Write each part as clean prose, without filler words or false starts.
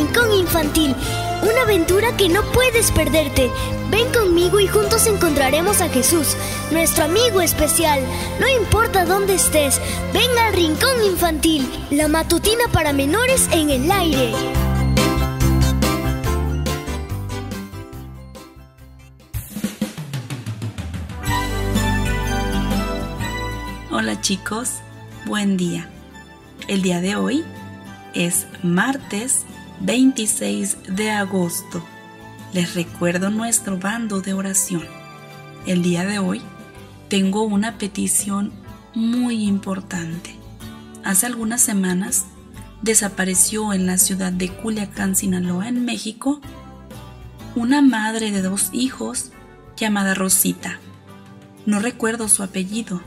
Rincón Infantil, una aventura que no puedes perderte. Ven conmigo y juntos encontraremos a Jesús, nuestro amigo especial. No importa dónde estés, ven al Rincón Infantil, la matutina para menores en el aire. Hola chicos, buen día. El día de hoy es martes 26 de agosto. Les recuerdo nuestro bando de oración. El día de hoy tengo una petición muy importante. Hace algunas semanas desapareció en la ciudad de Culiacán, Sinaloa, en México, una madre de 2 hijos llamada Rosita. No recuerdo su apellido,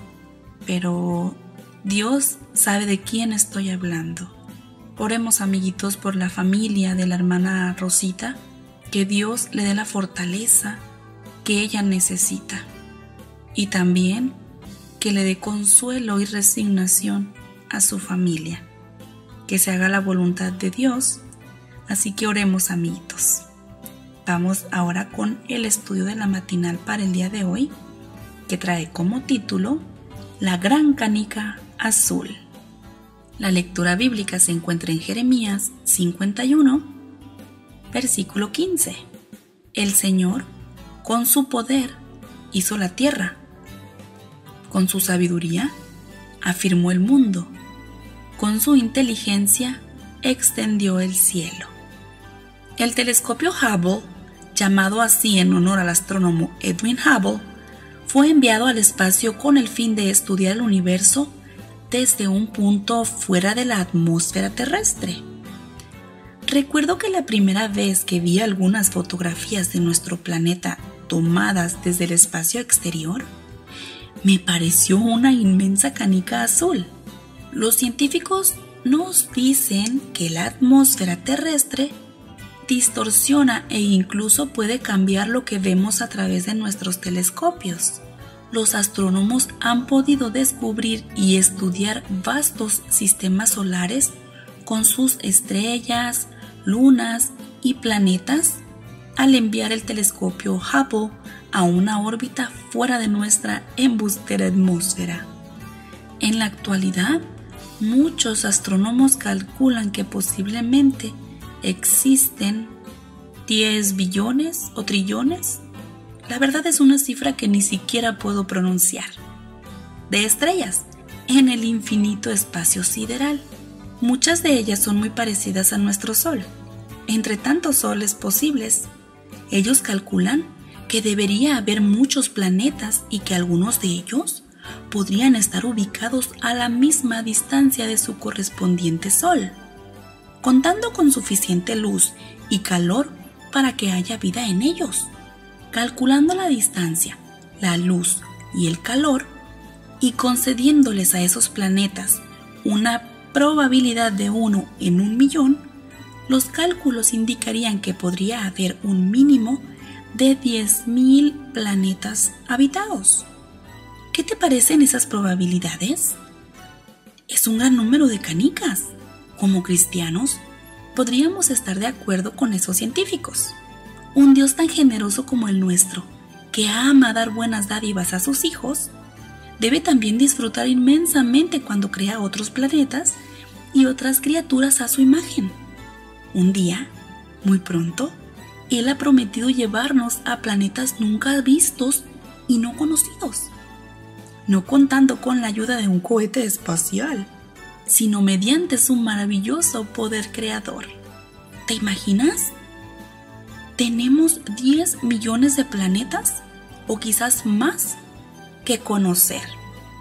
pero Dios sabe de quién estoy hablando. Oremos, amiguitos, por la familia de la hermana Rosita, que Dios le dé la fortaleza que ella necesita y también que le dé consuelo y resignación a su familia. Que se haga la voluntad de Dios, así que oremos, amiguitos. Vamos ahora con el estudio de la matinal para el día de hoy, que trae como título La Gran Canica Azul. La lectura bíblica se encuentra en Jeremías 51, versículo 15. El Señor, con su poder, hizo la tierra. Con su sabiduría, afirmó el mundo. Con su inteligencia, extendió el cielo. El telescopio Hubble, llamado así en honor al astrónomo Edwin Hubble, fue enviado al espacio con el fin de estudiar el universo desde un punto fuera de la atmósfera terrestre. Recuerdo que la primera vez que vi algunas fotografías de nuestro planeta tomadas desde el espacio exterior, me pareció una inmensa canica azul. Los científicos nos dicen que la atmósfera terrestre distorsiona e incluso puede cambiar lo que vemos a través de nuestros telescopios. Los astrónomos han podido descubrir y estudiar vastos sistemas solares con sus estrellas, lunas y planetas al enviar el telescopio Hubble a una órbita fuera de nuestra embustera atmósfera. En la actualidad, muchos astrónomos calculan que posiblemente existen 10 billones o trillones. La verdad es una cifra que ni siquiera puedo pronunciar. De estrellas en el infinito espacio sideral. Muchas de ellas son muy parecidas a nuestro Sol. Entre tantos soles posibles, ellos calculan que debería haber muchos planetas y que algunos de ellos podrían estar ubicados a la misma distancia de su correspondiente Sol, contando con suficiente luz y calor para que haya vida en ellos. Calculando la distancia, la luz y el calor y concediéndoles a esos planetas una probabilidad de 1 en 1.000.000, los cálculos indicarían que podría haber un mínimo de 10.000 planetas habitados. ¿Qué te parecen esas probabilidades? Es un gran número de canicas. Como cristianos, podríamos estar de acuerdo con esos científicos. Un Dios tan generoso como el nuestro, que ama dar buenas dádivas a sus hijos, debe también disfrutar inmensamente cuando crea otros planetas y otras criaturas a su imagen. Un día, muy pronto, Él ha prometido llevarnos a planetas nunca vistos y no conocidos, no contando con la ayuda de un cohete espacial, sino mediante su maravilloso poder creador. ¿Te imaginas? Tenemos 10 millones de planetas, o quizás más, que conocer.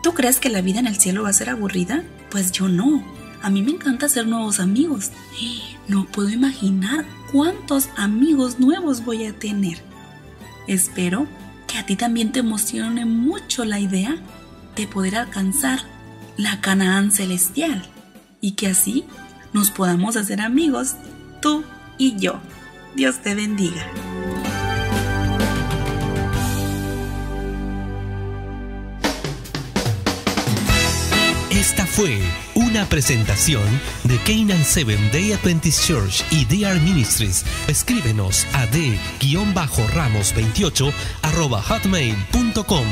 ¿Tú crees que la vida en el cielo va a ser aburrida? Pues yo no. A mí me encanta hacer nuevos amigos. No puedo imaginar cuántos amigos nuevos voy a tener. Espero que a ti también te emocione mucho la idea de poder alcanzar la Canaán celestial y que así nos podamos hacer amigos, tú y yo. Dios te bendiga. Esta fue una presentación de Canaan Seven Day Adventist Church y DR Ministries. Escríbenos a d-ramos28@hotmail.com.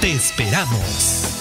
¡Te esperamos!